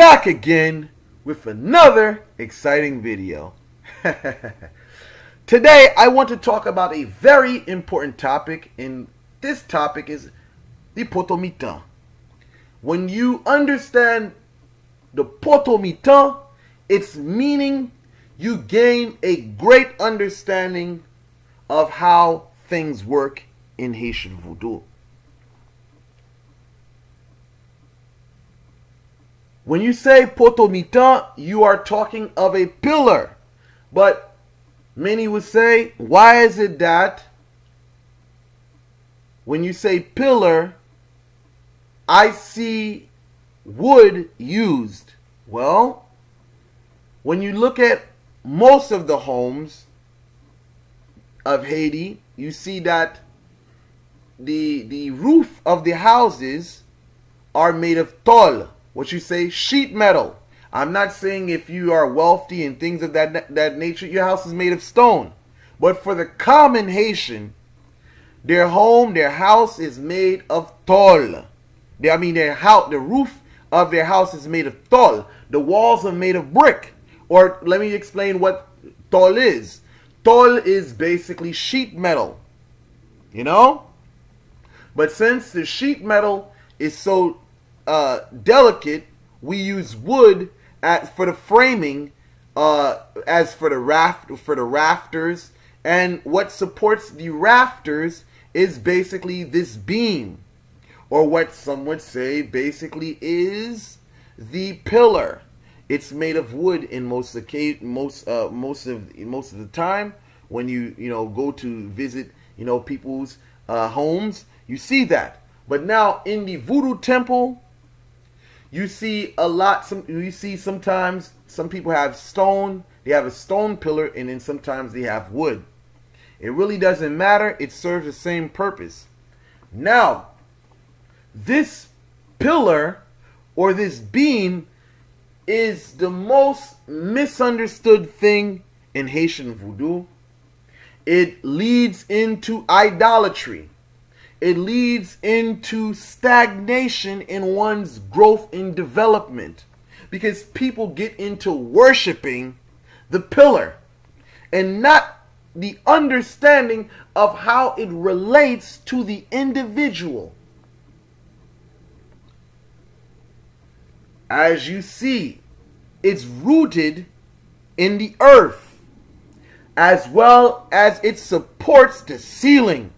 back again with another exciting video. Today I want to talk about a very important topic, and this topic is the poto mitan. When you understand the poto mitan, its meaning, you gain a great understanding of how things work in Haitian Voodoo. When you say poto mitan, you are talking of a pillar. But many would say, why is it that when you say pillar, I see wood used? Well, when you look at most of the homes of Haiti, you see that the roof of the houses are made of tol, what you say, sheet metal. I'm not saying if you are wealthy and things of that nature, your house is made of stone. But for the common Haitian, their home, their house is made of tol. The roof of their house is made of tol. The walls are made of brick. Or let me explain what tol is. Tol is basically sheet metal, you know? But since the sheet metal is so delicate, we use wood for the framing, as for the rafters, and what supports the rafters is basically this beam, or what some would say basically is the pillar. It's made of wood in most of the time. When you go to visit people's homes, you see that. But now in the Voodoo temple, you see a lot. Sometimes some people have stone. They have a stone pillar, and then sometimes they have wood. It really doesn't matter. It serves the same purpose. Now, this pillar or this beam is the most misunderstood thing in Haitian Voodoo. It leads into idolatry. It leads into stagnation in one's growth and development, because people get into worshiping the pillar and not the understanding of how it relates to the individual. As you see, it's rooted in the earth, as well as it supports the ceiling.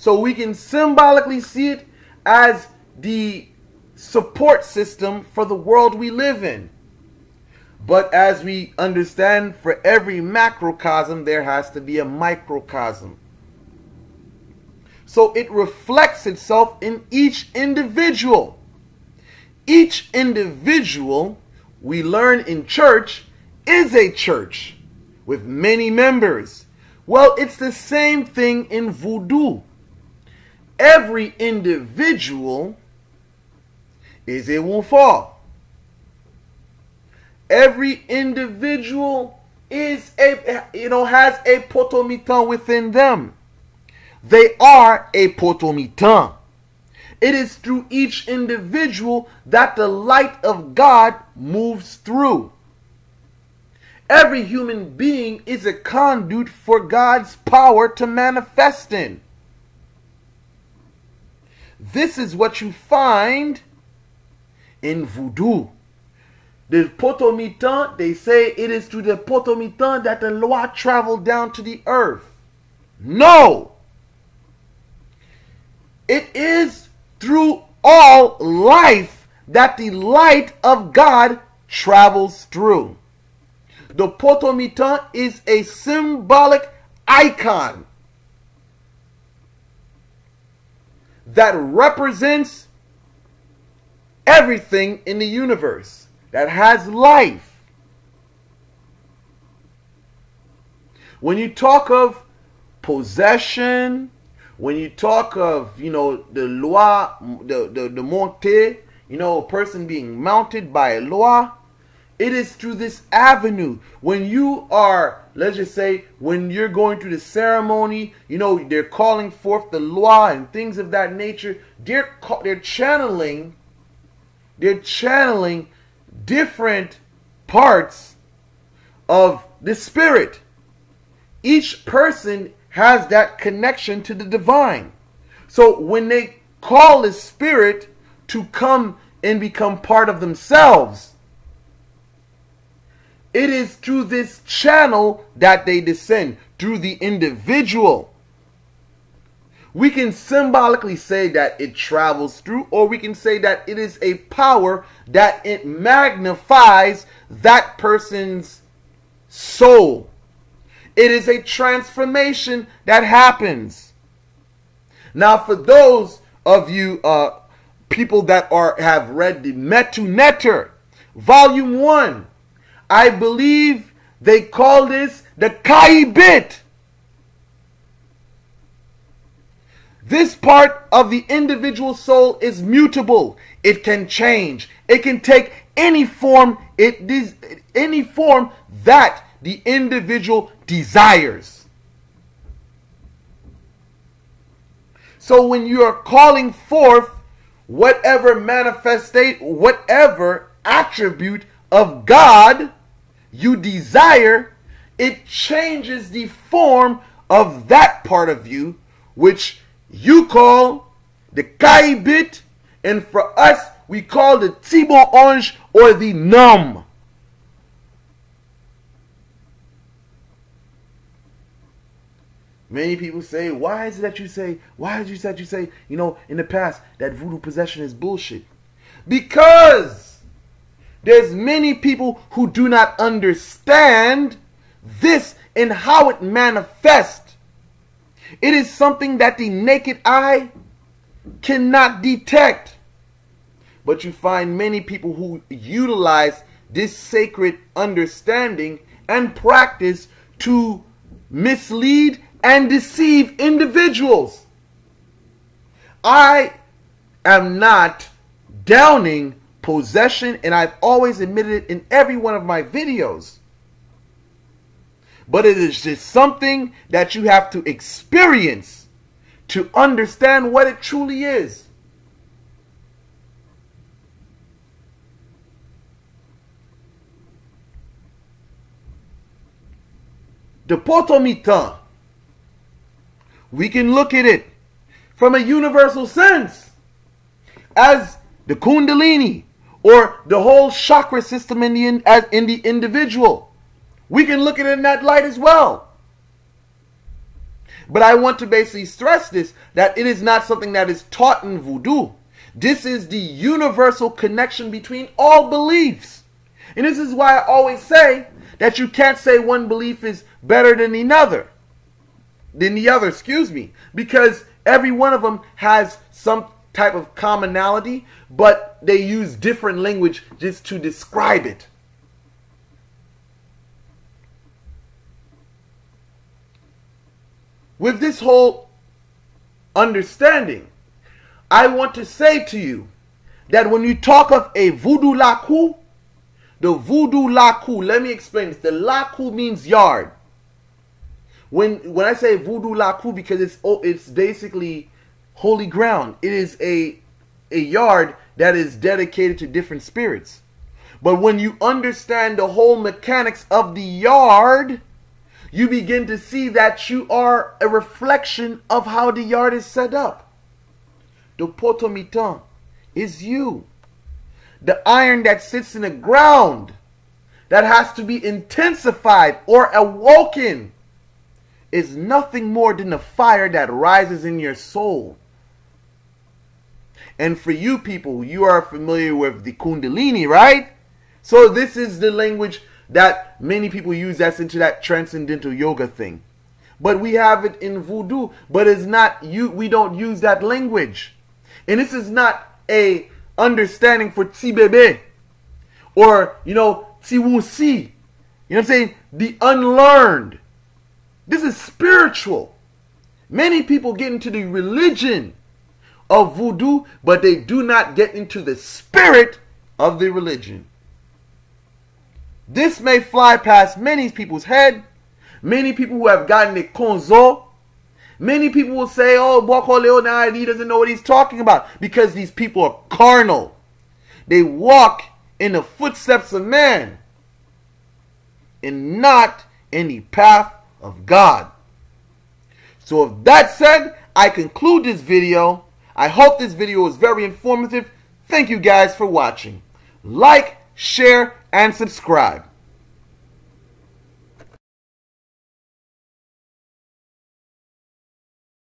So we can symbolically see it as the support system for the world we live in. But as we understand, for every macrocosm, there has to be a microcosm. So it reflects itself in each individual. Each individual, we learn in church, is a church with many members. Well, it's the same thing in Voodoo. Every individual is a wufar. Every individual is has a poto mitan within them. They are a poto mitan. It is through each individual that the light of God moves through. Every human being is a conduit for God's power to manifest in. This is what you find in Voodoo. The poto mitan, they say it is through the poto mitan that the lwa traveled down to the earth. No! It is through all life that the light of God travels through. The poto mitan is a symbolic icon that represents everything in the universe that has life. When you talk of possession, when you talk of, the lwa, the monte, a person being mounted by a lwa, it is through this avenue. When you are, let's just say, when you're going through the ceremony, they're calling forth the lwa and things of that nature. They're channeling different parts of the spirit. Each person has that connection to the divine. So when they call the spirit to come and become part of themselves, it is through this channel that they descend, through the individual. We can symbolically say that it travels through, or we can say that it is a power that it magnifies that person's soul. It is a transformation that happens. Now, for those of you people that have read the Metu Netter, Volume 1, I believe they call this the kaybit. This part of the individual soul is mutable. It can change. It can take any form that the individual desires. So when you are calling forth whatever whatever attribute of God you desire, it changes the form of that part of you, which you call the kaybit, and for us, we call the tibonge or the numb. Many people say, why is it that you say, you know, in the past, that voodoo possession is bullshit? Because there's many people who do not understand this and how it manifests. It is something that the naked eye cannot detect. But you find many people who utilize this sacred understanding and practice to mislead and deceive individuals. I am not downing possession, and I've always admitted it in every one of my videos. But it is just something that you have to experience to understand what it truly is. The poto mitan. We can look at it from a universal sense as the Kundalini or the whole chakra system in the individual. We can look at it in that light as well. But I want to basically stress this, that it is not something that is taught in voodoo. This is the universal connection between all beliefs. And this is why I always say that you can't say one belief is better than another. Because every one of them has some type of commonality, but they use different language just to describe it. With this whole understanding, I want to say to you that when you talk of a voodoo laku, the voodoo laku, let me explain this. The laku means yard. When I say voodoo laku, because it's basically holy ground. It is a yard that is dedicated to different spirits. But when you understand the whole mechanics of the yard, you begin to see that you are a reflection of how the yard is set up. The poto mitan is you. The iron that sits in the ground that has to be intensified or awoken is nothing more than the fire that rises in your soul. And for you people, you are familiar with the Kundalini, right? So this is the language that many people use that's into that transcendental yoga thing. But we have it in voodoo, but it's not you. We don't use that language. And this is not a understanding for Ti Bebe or, you know, tsiwusi. You know what I'm saying? The unlearned. This is spiritual. Many people get into the religion of voodoo, but they do not get into the spirit of the religion. This may fly past many people's head. Many people who have gotten the conzo. Many people will say, oh, Boko Leon, he doesn't know what he's talking about. Because these people are carnal. They walk in the footsteps of man and not in the path of God. So with that said, I conclude this video. I hope this video was very informative. Thank you guys for watching. Like, share, and subscribe.